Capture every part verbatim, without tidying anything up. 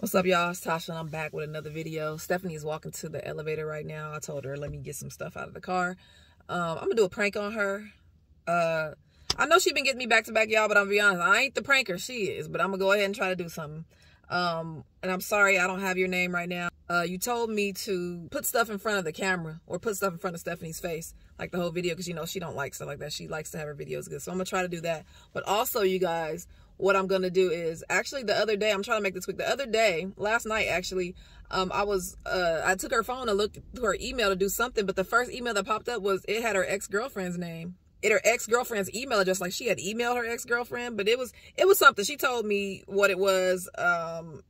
What's up, y'all? It's Tasha and I'm back with another video. Stephanie's walking to the elevator right now. I told her, let me get some stuff out of the car. Um, I'm gonna do a prank on her. Uh, I know she's been getting me back to back, y'all, but I'm gonna be honest, I ain't the pranker, she is, but I'm gonna go ahead and try to do something. Um, and I'm sorry, I don't have your name right now. Uh, you told me to put stuff in front of the camera or put stuff in front of Stephanie's face, like the whole video, because you know, she don't like stuff like that. She likes to have her videos good. So I'm gonna try to do that. But also, you guys, what I'm going to do is, actually the other day, I'm trying to make this quick. The other day, last night actually, um, I was, uh, I took her phone and looked through her email to do something, but the first email that popped up was, it had her ex-girlfriend's name. It her ex-girlfriend's email address, like she had emailed her ex-girlfriend, but it was, it was something. She told me what it was, um,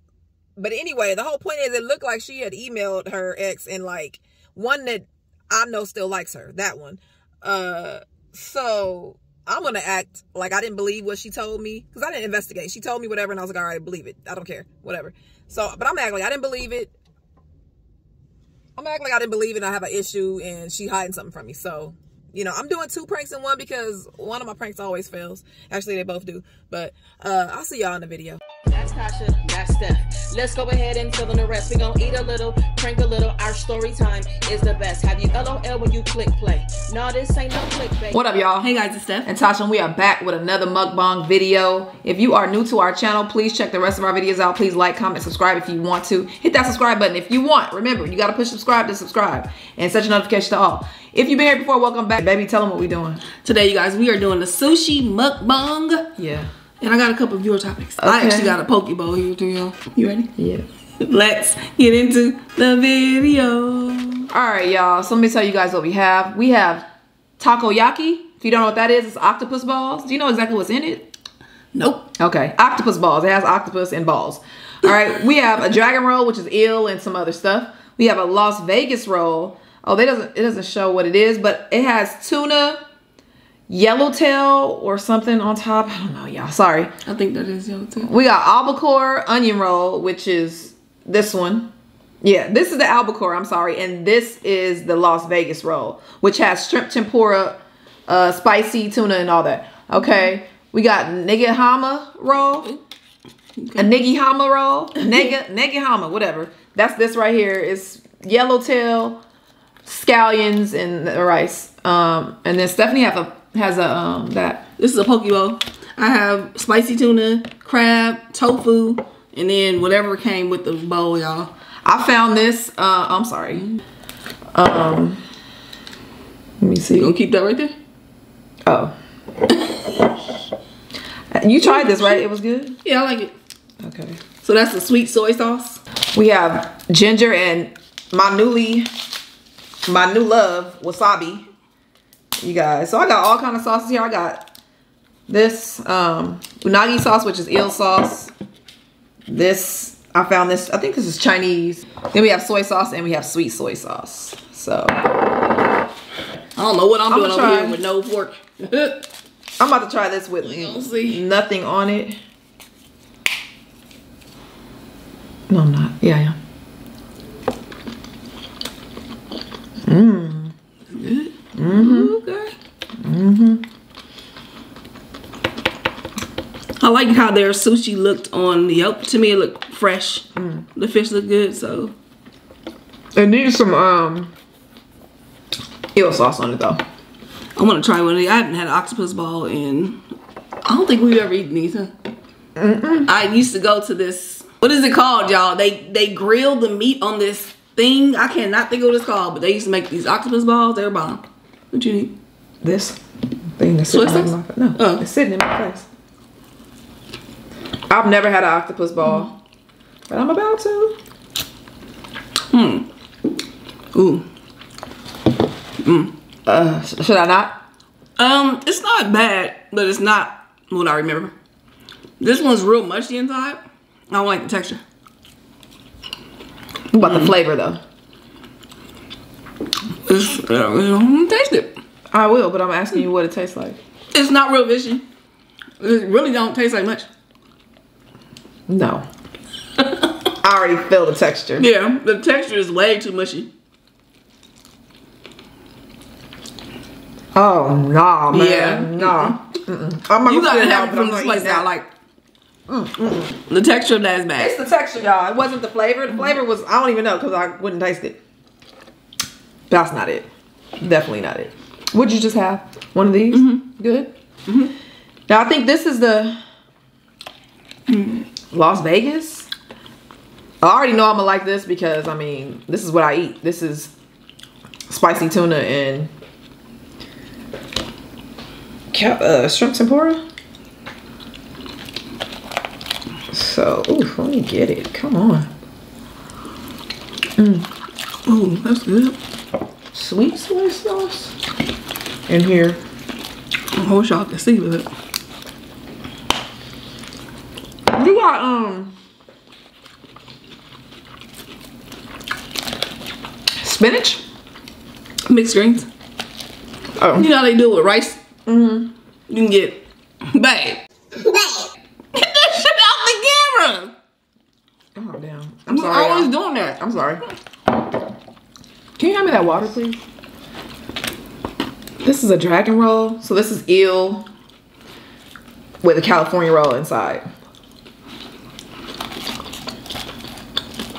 but anyway, the whole point is it looked like she had emailed her ex and like one that I know still likes her, that one. Uh, so... I'm going to act like I didn't believe what she told me because I didn't investigate. She told me whatever and I was like, all right, believe it. I don't care. Whatever. So, but I'm acting like I didn't believe it. I'm acting like I didn't believe it. And I have an issue and she hiding something from me. So, you know, I'm doing two pranks in one because one of my pranks always fails. Actually, they both do. But uh, I'll see y'all in the video. That's Tasha. That's Steph. Let's go ahead and fill in the rest. We're going to eat a little, prank a little. Our story time is the best. Have you L O L when you click play? No, this ain't no clickbait. What up, y'all? Hey, guys. It's Steph and Tasha, and we are back with another mukbang video. If you are new to our channel, please check the rest of our videos out. Please like, comment, subscribe if you want to. Hit that subscribe button if you want. Remember, you got to push subscribe to subscribe and set your notification to all. If you've been here before, welcome back. Baby, tell them what we're doing. Today, you guys, we are doing the sushi mukbang. Yeah. And I got a couple of your topics. Okay. I actually got a poke bowl here too, y'all. You ready? Yeah. Let's get into the video. Alright, y'all. So let me tell you guys what we have. We have takoyaki. If you don't know what that is, it's octopus balls. Do you know exactly what's in it? Nope. Okay. Octopus balls. It has octopus and balls. Alright. We have a dragon roll, which is eel and some other stuff. We have a Las Vegas roll. Oh, they doesn't it doesn't show what it is, but it has tuna, yellowtail or something on top. I don't know, y'all. Sorry. I think that is yellowtail. We got albacore onion roll, which is this one. Yeah, this is the albacore. I'm sorry. And this is the Las Vegas roll, which has shrimp tempura, uh, spicy tuna, and all that. Okay. We got nigihama roll. A nigihama roll. Nega, nigihama, whatever. That's this right here. It's yellowtail, scallions, and the rice. Um, and then Stephanie have a has a um that this is a poke bowl. I have spicy tuna, crab, tofu, and then whatever came with the bowl, y'all. I found this. Uh, I'm sorry. Um, let me see. You gonna keep that right there? Oh, you tried this, right? It was good. Yeah, I like it. Okay. So that's the sweet soy sauce. We have ginger and my newly my new love wasabi. You guys, so I got all kind of sauces here. I got this um unagi sauce, which is eel sauce. This I found this, I think this is Chinese. Then we have soy sauce and we have sweet soy sauce. So I don't know what I'm, I'm doing over here with no fork. I'm about to try this with see. nothing on it. No, I'm not. Yeah, yeah. Mmm. Mm-hmm. Okay. Mm-hmm. I like how their sushi looked on Yelp. To me, it looked fresh. Mm. The fish looked good, so. It needs some um eel sauce on it, though. I want to try one of these. I haven't had an octopus ball in. I don't think we've ever eaten these, huh? Mm-mm. I used to go to this. What is it called, y'all? They they grill the meat on this thing. I cannot think of what it's called, but they used to make these octopus balls. They're bomb. What you need? This thing that's sitting in my face. No, oh. It's sitting in my face. I've never had an octopus ball, mm. but I'm about to. Hmm. Ooh. Mm. Uh, sh should I not? Um, it's not bad, but it's not what I remember. This one's real mushy inside. I don't like the texture. What about mm. the flavor though? It's, I don't taste it. I will, but I'm asking you what it tastes like. It's not real fishy. It really don't taste like much. No. I already feel the texture. Yeah, the texture is way too mushy. Oh no, man. Yeah. No. Mm-mm. I'm not you gotta have it from this place now. Like Mm, mm, mm. The texture of that is bad. It's the texture, y'all. It wasn't the flavor. The flavor was, I don't even know because I wouldn't taste it. That's not it. Definitely not it. Would you just have one of these? Mm-hmm. Good. Mm-hmm. Now I think this is the mm. Las Vegas. I already know I'm gonna like this because I mean, this is what I eat. This is spicy tuna and uh, shrimp tempura. So, ooh, let me get it. Come on. Mm. Ooh, that's good. Sweet soy sauce in here. I wish y'all could see it. You got um spinach, mixed greens. Oh, you know how they do it with rice. Mm-hmm. You can get babe. Get that shit out the camera. Oh damn! I'm We're sorry. Always doing that. I'm sorry. Can you hand me that water, please? This is a dragon roll. So this is eel with a California roll inside.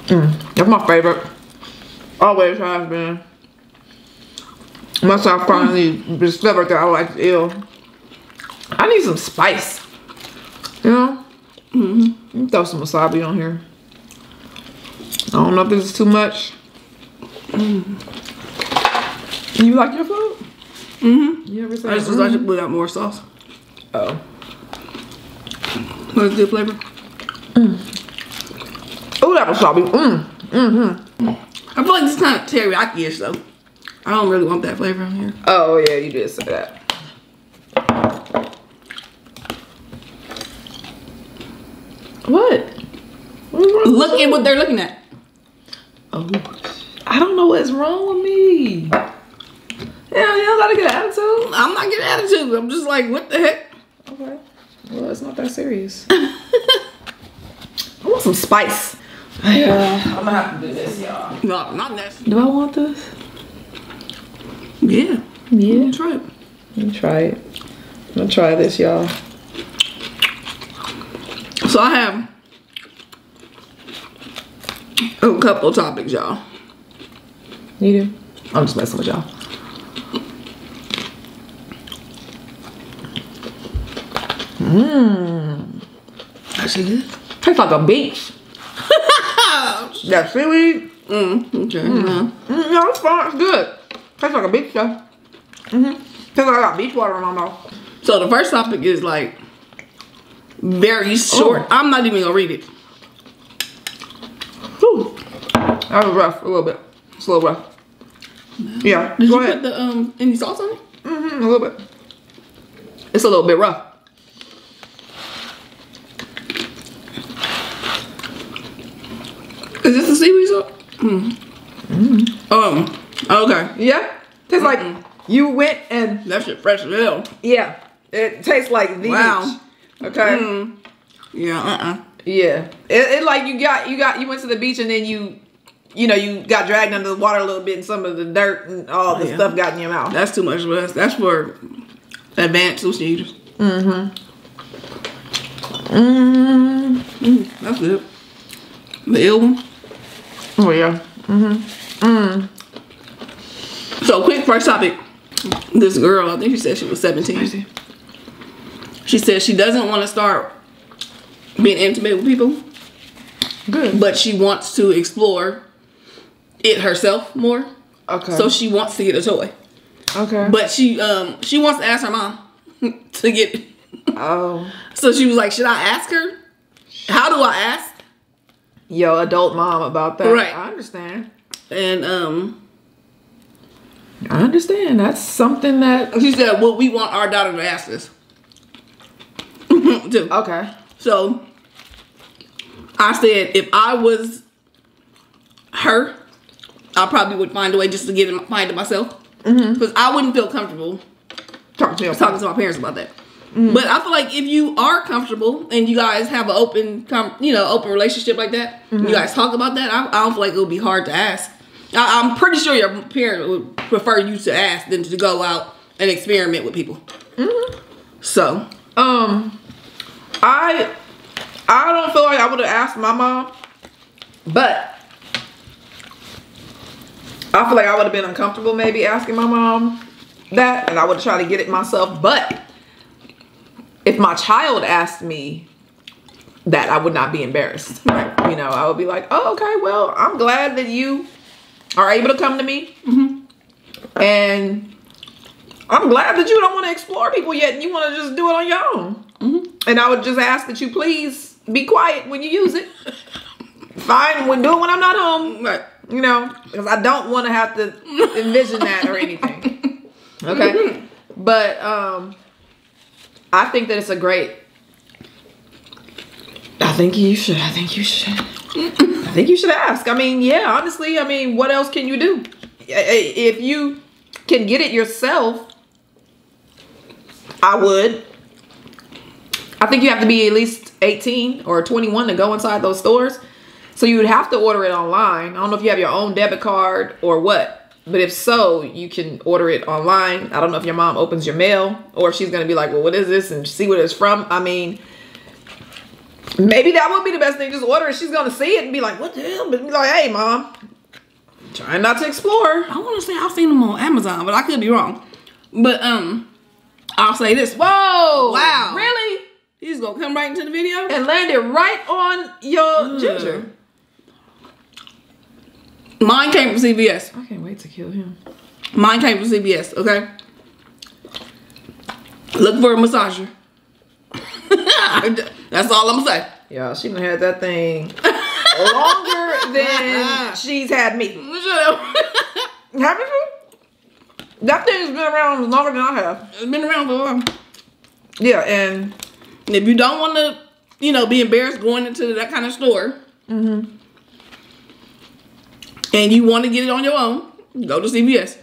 Mm, that's my favorite. Always has been. Once I finally mm. discovered that I like eel. I need some spice. You know? Mm-hmm. You throw some wasabi on here. I don't know if this is too much. Mm. You like your food? Mm-hmm. You ever say I just like to put out more sauce. Oh. What's the flavor? Mm. Oh, that wasabi. Mm. Mm-hmm. I feel like this is kind of teriyaki-ish though. I don't really want that flavor in here. Oh yeah, you did say that. What? what Look at what they're looking at. Oh. I don't know what's wrong with me. Yeah, you don't gotta get an attitude. I'm not getting an attitude. I'm just like, what the heck? Okay. Well, it's not that serious. I want some spice. Yeah, I'm gonna have to do this, y'all. No, not necessary. Do I want this? Yeah. Yeah. Let me try it. Let me try it. I'm gonna try this, y'all. So I have a couple topics, y'all. You do? I'm just messing with y'all. Mmm. That's good. Tastes like a beach. That seaweed. Mmm. Okay. Mm. No. Mm, no, it's fine. It's good. Tastes like a beach though. Mm-hmm. Tastes like I got beach water in my mouth. So the first topic is like very short. Ooh. I'm not even gonna read it. Whew. That was rough a little bit. It's a little rough. No. Yeah. Did Go you ahead. put the um any sauce on it? Mm-hmm, a little bit. It's a little bit rough. Is this the seaweed sauce? Mm. Mm. Um. Okay. Yeah. Tastes mm-mm. like you went and that shit fresh as hell. Yeah. It tastes like the wow. beach. Okay. Mm. Yeah. Uh. Uh. Yeah. It, it like you got you got you went to the beach and then you. You know, you got dragged under the water a little bit and some of the dirt and all the oh, yeah. stuff got in your mouth. That's too much for us. That's for advanced sushi eaters. Mm-hmm. Mm-hmm. Mm, that's good. The ill one. Oh, yeah. Mm-hmm. Mm. So, quick first topic. This girl, I think she said she was seventeen. She said she doesn't want to start being intimate with people. Good. But she wants to explore it herself more. Okay. So she wants to get a toy. Okay. But she um she wants to ask her mom to get it. Oh. So she was like, should I ask her? How do I ask? Yo, adult mom about that. Right. I understand. And um I understand. That's something that she said, well, we want our daughter to ask this. Too. Okay. So I said, if I was her, I probably would find a way just to get it, find it myself. Mm-hmm. Because I wouldn't feel comfortable Talk to talking to my parents about that. Mm-hmm. But I feel like if you are comfortable and you guys have an open, you know, open relationship like that, mm-hmm. you guys talk about that, I, I don't feel like it would be hard to ask. I, I'm pretty sure your parent would prefer you to ask than to go out and experiment with people. Mm-hmm. So, um, I... I don't feel like I would have asked my mom, but I feel like I would have been uncomfortable maybe asking my mom that, and I would have tried to get it myself. But if my child asked me that, I would not be embarrassed. Right? You know, I would be like, oh, okay, well, I'm glad that you are able to come to me. Mm-hmm. And I'm glad that you don't want to explore people yet and you want to just do it on your own. Mm-hmm. And I would just ask that you please be quiet when you use it. Fine, we'll do it when I'm not home. Right. You know, because I don't want to have to envision that or anything. Okay. Mm-hmm. But um, I think that it's a great... I think you should. I think you should. I think you should ask. I mean, yeah, honestly, I mean, what else can you do? If you can get it yourself, I would. I think you have to be at least eighteen or twenty-one to go inside those stores. So you would have to order it online. I don't know if you have your own debit card or what. But if so, you can order it online. I don't know if your mom opens your mail or if she's going to be like, well, what is this? And see what it's from. I mean... Maybe that would be the best thing. Just order it. She's going to see it and be like, what the hell? But be like, hey, Mom, I'm trying not to explore. I want to say I've seen them on Amazon, but I could be wrong. But um, I'll say this. Whoa. Wow. Really? He's going to come right into the video? And land it right on your ginger. Mine came from C V S. I can't wait to kill him. Mine came from C V S, okay? Look for a massager. That's all I'm saying. Y'all, she done had that thing longer than she's had me. Haven't you? That thing's been around longer than I have. It's been around for a while. Yeah, and if you don't want to, you know, be embarrassed going into that kind of store, mm-hmm. and you want to get it on your own, go to C V S.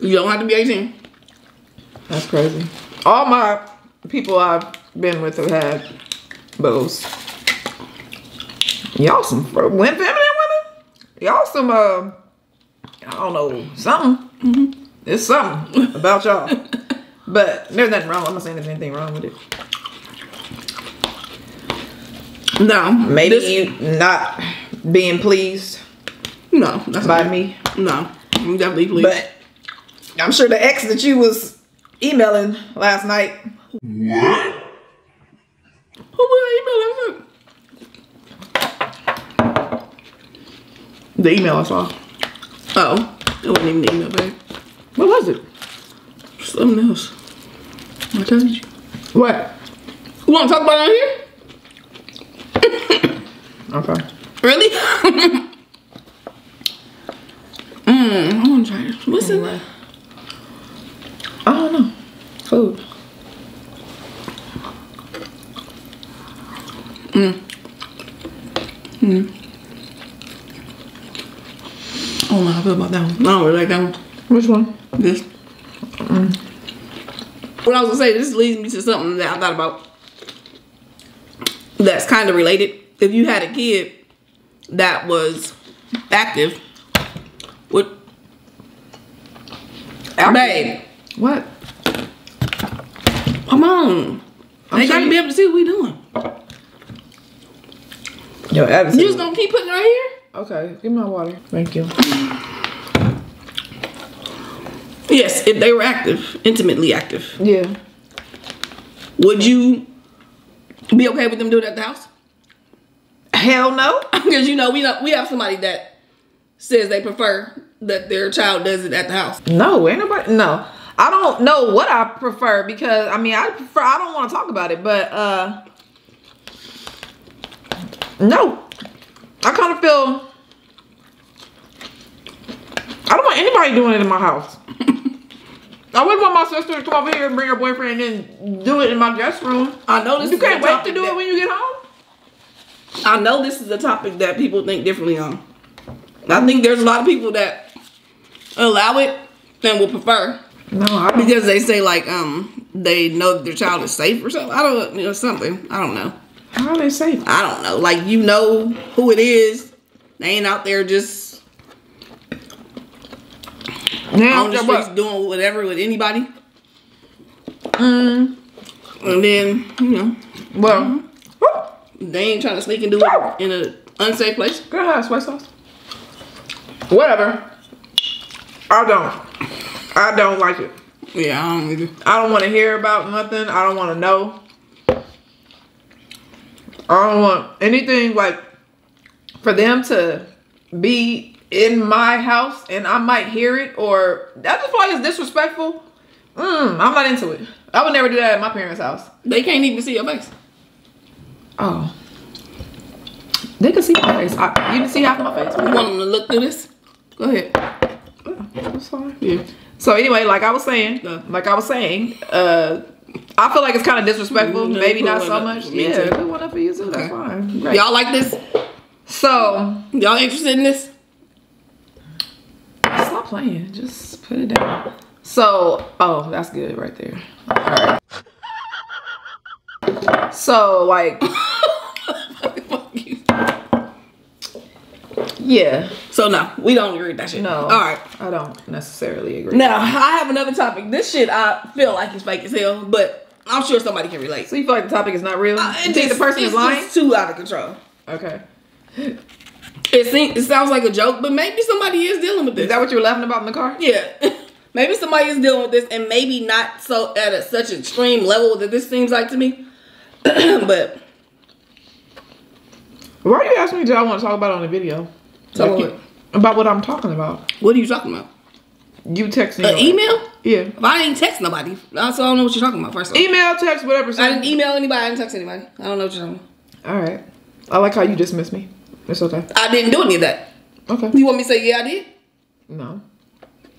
You don't have to be eighteen. That's crazy. All my people I've been with have had bows. Y'all some feminine women. Y'all some uh, I don't know, something. Mm-hmm. It's something about y'all. But there's nothing wrong. I'm not saying there's anything wrong with it. No, maybe this, you not being pleased. No, that's by not me. No, I'm definitely pleased. But I'm sure the ex that you was emailing last night. What? Who was that email? The email I saw. Oh, it wasn't even the email, babe. What was it? Something else. I told you. What? You want to talk about it on here? Okay. Really? Mmm. I want to try this. What's in there? I don't know. Food. Mm. Mm. I don't know how I feel about that one. I don't really like that one. Which one? This. Mm. What I was gonna say, this leads me to something that I thought about that's kind of related. If you had a kid that was active, what? Babe. What? Come on. They gotta be able to see what we doing. Yo, you just gonna keep putting it right here? Okay, give me my water. Thank you. Yes, if they were active, intimately active. Yeah. Would you be okay with them doing it at the house? Hell no. Because you know, we know we have somebody that says they prefer that their child does it at the house. No, ain't nobody. No. I don't know what I prefer because I mean I prefer I don't want to talk about it, but uh no, I kind of feel I don't want anybody doing it in my house. I wouldn't want my sister to come over here and bring her boyfriend and do it in my guest room. I know this. You can't wait to do it when you get home. I know this is a topic that people think differently on. I think there's a lot of people that allow it and will prefer. No, I don't. Because they say like um they know that their child is safe or something. I don't you know something. I don't know. How are they safe? I don't know. Like, you know who it is. They ain't out there just now on the streets doing whatever with anybody. Mm. And then, you know. Well, mm-hmm. they ain't trying to sneak and do it in an unsafe place. Girl, how soy sauce? Whatever. I don't. I don't like it. Yeah, I don't either. I don't want to hear about nothing. I don't want to know. I don't want anything like for them to be in my house and I might hear it, or I just feel like it's disrespectful. Mm, I'm not into it. I would never do that at my parents' house. They can't even see your face. Oh. They can see my face. I, you can see half of my face. You want them to look through this? Go ahead. Oh, I'm sorry. Yeah. So anyway, like I was saying, like I was saying, uh, I feel like it's kind of disrespectful. Mm-hmm. Maybe not so much. Yeah, good one up for you too. Okay. That's fine. Right. Y'all like this? So y'all interested in this? Stop playing. Just put it down. So, oh, that's good right there. All right. So, like, yeah. So, no, we don't agree with that shit. No. All right. I don't necessarily agree. Now, I have another topic. This shit, I feel like it's fake as hell, but I'm sure somebody can relate. So, you feel like the topic is not real? Uh, you think the person is lying? It's too out of control. Okay. It, seems, it sounds like a joke, but maybe somebody is dealing with this. Is that what you were laughing about in the car? Yeah. Maybe somebody is dealing with this, and maybe not so at a, such an extreme level that this seems like to me. But why are you asking me that I want to talk about it on the video? Talk like what? About what I'm talking about. What are you talking about? You text me. An email? Yeah. If I didn't text nobody, so I don't know what you're talking about. First of all, email, text, whatever. So I didn't email anybody. I didn't text anybody. I don't know what you're talking about. All right. I like how you dismiss me. It's okay. I didn't do any of that. Okay. You want me to say yeah, I did? No.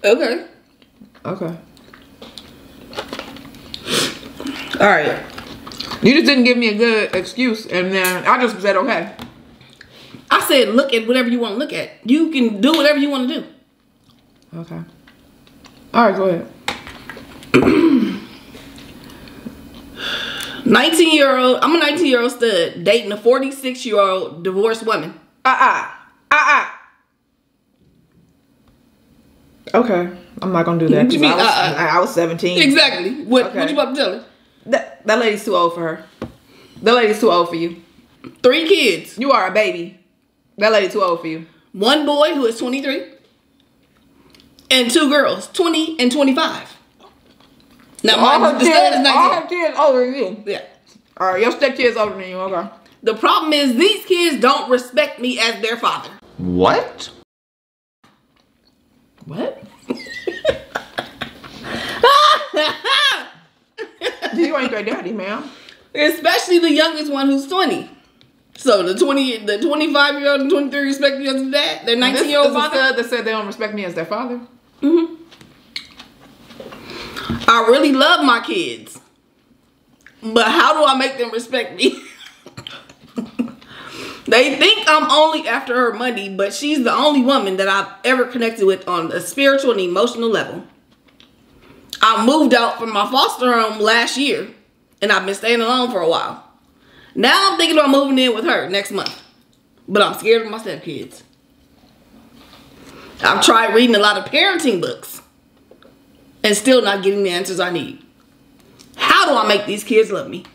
Okay. Okay. All right. You just didn't give me a good excuse, and then I just said okay. I said look at whatever you want to look at. You can do whatever you want to do. Okay. All right, go ahead. nineteen year old. I'm a nineteen year old stud dating a forty-six year old divorced woman. Uh uh. Uh uh. Okay. I'm not gonna do that. Mean, I, was, uh, I, I was seventeen. Exactly. What? Okay. What you about to tell her? That that lady's too old for her. That lady's too old for you. Three kids. You are a baby. That lady's too old for you. One boy who is twenty-three, and two girls, twenty and twenty-five. Now, all my kids, all her kids older than you. Yeah. All right, your stepkids older than you. Okay. The problem is these kids don't respect me as their father. What? What? You ain't their daddy, ma'am. Especially the youngest one who's twenty. So the twenty, the twenty-five year old and twenty-three respect me as dad. Their nineteen year old father that said they don't respect me as their father. Mm-hmm. I really love my kids, but how do I make them respect me? They think I'm only after her money, but she's the only woman that I've ever connected with on a spiritual and emotional level. I moved out from my foster home last year, and I've been staying alone for a while. Now I'm thinking about moving in with her next month, but I'm scared of my stepkids. I've tried reading a lot of parenting books and still not getting the answers I need. How do I make these kids love me?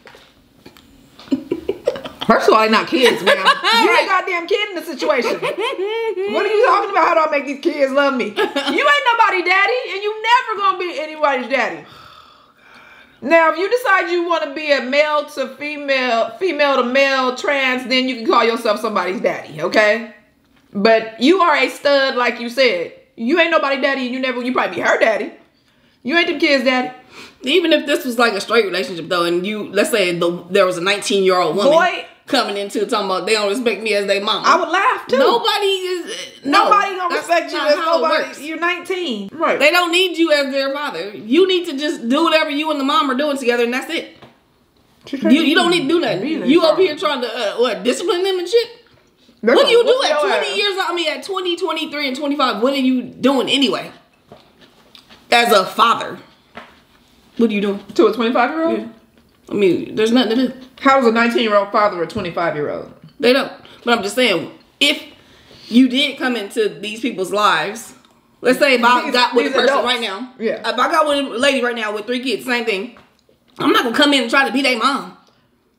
First of all, they're not kids, man. You're a goddamn kid in the situation. What are you talking about? How do I make these kids love me? You ain't nobody daddy, and you never gonna be anybody's daddy. Now, if you decide you want to be a male to female, female to male, trans, then you can call yourself somebody's daddy, okay? But you are a stud, like you said. You ain't nobody daddy, and you never, you probably be her daddy. You ain't them kids daddy. Even if this was like a straight relationship, though, and you, let's say the, there was a nineteen year old woman. Boy, coming into talking about they don't respect me as they mama. I would laugh too. Nobody is no, nobody gonna respect you as nobody. You're nineteen, right? They don't need you as their father. You need to just do whatever you and the mom are doing together, and that's it. You, you don't need to do nothing. You up here trying to uh, what discipline them and shit. They're what do you do at twenty years? I mean, at twenty, twenty-three, and twenty-five, what are you doing anyway? As a father, what are you doing to a twenty-five year old? Yeah. I mean, there's nothing to do. How does a nineteen year old father a twenty-five year old? They don't. But I'm just saying, if you did come into these people's lives, let's say if these, I got with a person adults. right now. Yeah. If I got with a lady right now with three kids, same thing. I'm not going to come in and try to be their mom.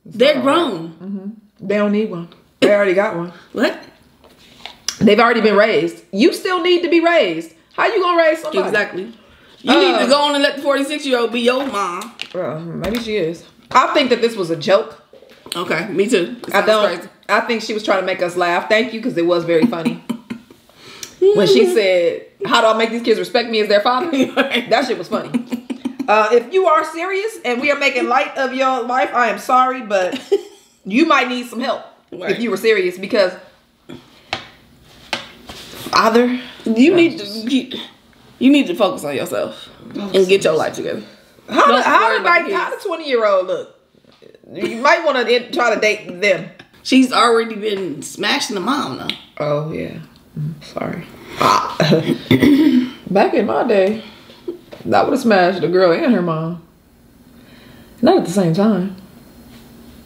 It's They're grown. Right. Mm-hmm. They don't need one. They already got one. What? They've already been raised. You still need to be raised. How you gonna raise somebody? Exactly. You uh, need to go on and let the forty-six-year-old be your mom. Uh, maybe she is. I think that this was a joke. Okay, me too. I don't. Crazy. I think she was trying to make us laugh. Thank you, because it was very funny. When she said, "How do I make these kids respect me as their father?" That shit was funny. Uh, if you are serious and we are making light of your life, I am sorry, but you might need some help right. if you were serious, because father, you need to you need to focus on yourself and get your life together. How do, how did like how the twenty year old look? You might want to try to date them. She's already been smashing the mom though. Oh yeah. Sorry. Back in my day, I would have smashed the girl and her mom. Not at the same time.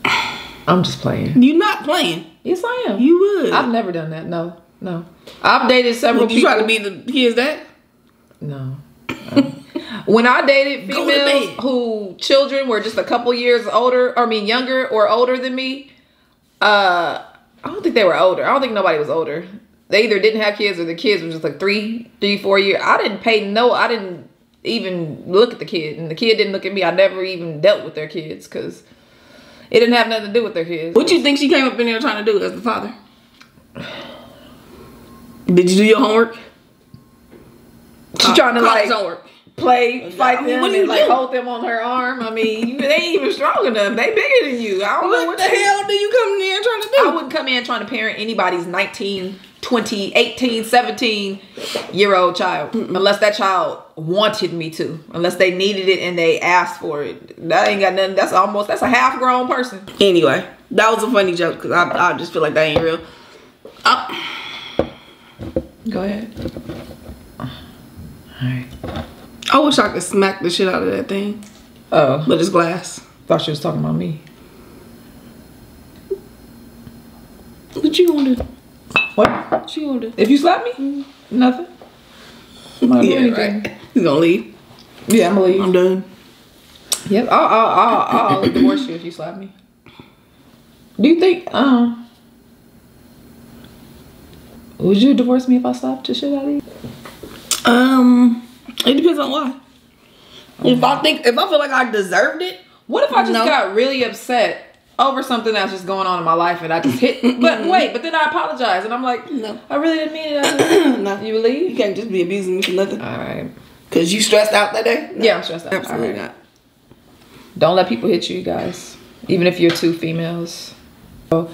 I'm just playing. You're not playing. Yes, I am. You would. I've never done that. No, no. I've dated several people. You try to be the kids that? No. When I dated females who children were just a couple years older, or I mean younger or older than me, uh, I don't think they were older. I don't think nobody was older. They either didn't have kids or the kids were just like three, three, four years. I didn't pay no, I didn't even look at the kid. And the kid didn't look at me. I never even dealt with their kids because it didn't have nothing to do with their kids. What do you think she came up in there trying to do as the father? Did you do your homework? She trying to like play, fight them, I mean, and like do? Hold them on her arm. I mean, they ain't even strong enough. They bigger than you. I don't what know what the hell do you come in there trying to do? I wouldn't come in trying to parent anybody's nineteen, twenty, eighteen, seventeen year old child unless that child wanted me to, unless they needed it and they asked for it. That ain't got nothing. That's almost that's a half grown person. Anyway, that was a funny joke because I, I just feel like that ain't real. I... Go ahead. Alright. I wish I could smack the shit out of that thing. Oh. But it's glass. Thought she was talking about me. What you gonna do? What? What you gonna do? If you slap me, mm. nothing. Not yeah, right. He's gonna leave. Yeah, I'm gonna leave. I'm done. Yep. I'll, I'll, I'll, I'll divorce you if you slap me. Do you think, um... would you divorce me if I slapped the shit out of you? Um, it depends on why. Okay. If I think, if I feel like I deserved it, what if I just no. got really upset over something that's just going on in my life and I just hit, but wait, but then I apologize and I'm like, no, I really didn't mean it. I just, no, you believe? You can't just be abusing me for nothing. All right. Cause you stressed out that day? No, yeah, I'm stressed out. Absolutely right. not. Don't let people hit you guys, even if you're two females. So,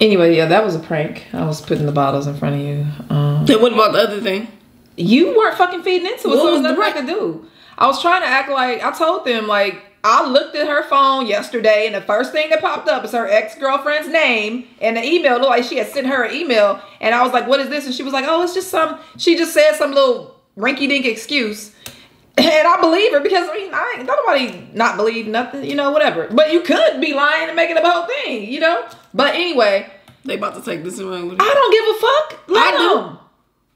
anyway, yeah, that was a prank. I was putting the bottles in front of you. Um, then what about the other thing? You weren't fucking feeding into it, what so it was nothing I could do. I was trying to act like, I told them, like, I looked at her phone yesterday, and the first thing that popped up is her ex-girlfriend's name, and the email looked like she had sent her an email, and I was like, what is this? And she was like, oh, it's just some, she just said some little rinky-dink excuse, and I believe her, because, I mean, I ain't, nobody not believe nothing, you know, whatever. But you could be lying and making up a whole thing, you know? But anyway. They about to take this and run with it. I don't give a fuck. Let I them. do.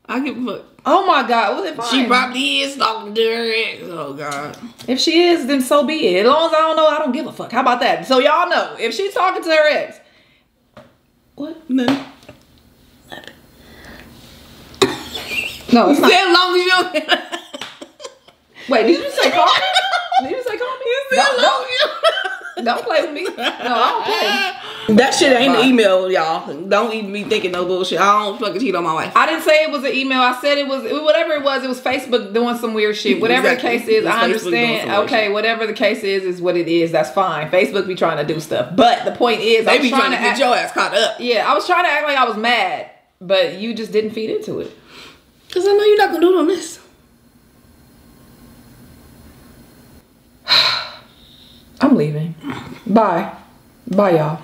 I give a fuck. Oh my God, was it fine? She probably is talking to her ex. Oh God. If she is, then so be it. As long as I don't know, I don't give a fuck. How about that? So y'all know, if she's talking to her ex. What? No. No, it's not. As long as you don't. Wait, did you say call me? Did you say call me? You said don't, long don't, don't play with me. No, I don't play. That shit ain't an email, y'all. Don't even be thinking no bullshit. I don't fucking cheat on my wife. I didn't say it was an email. I said it was, whatever it was, it was Facebook doing some weird shit. Whatever exactly. the case is, it's I understand. Okay, whatever the case is, is what it is. That's fine. Facebook be trying to do stuff. But the point is, they I was be trying, trying to get act, your ass caught up. Yeah, I was trying to act like I was mad, but you just didn't feed into it. Because I know you're not going to do it on this. I'm leaving. Bye. Bye, y'all.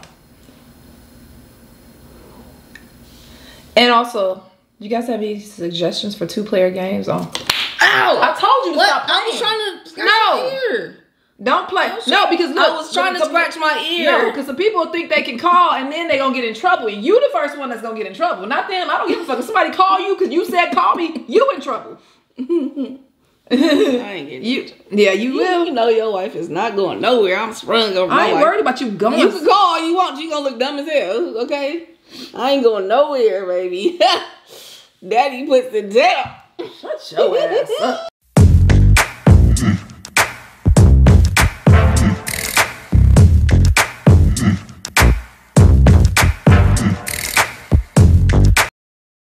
And also, you guys have any suggestions for two-player games? On? Ow! I told you what? Stop playing. I was trying to scratch no. my ear. Don't play. No, because look, I was trying to scratch my ear. No, because the people think they can call and then they're going to get in trouble. You the first one that's going to get in trouble. Not them. I don't give a fuck. If somebody call you because you said call me, you in trouble. I ain't getting you. Yeah, you, you will. You know your wife is not going nowhere. I'm sprung over. I ain't wife. worried about you going. You can go all you want. You gonna look dumb as hell. Okay, I ain't going nowhere, baby. Daddy puts the jail. Shut your ass up.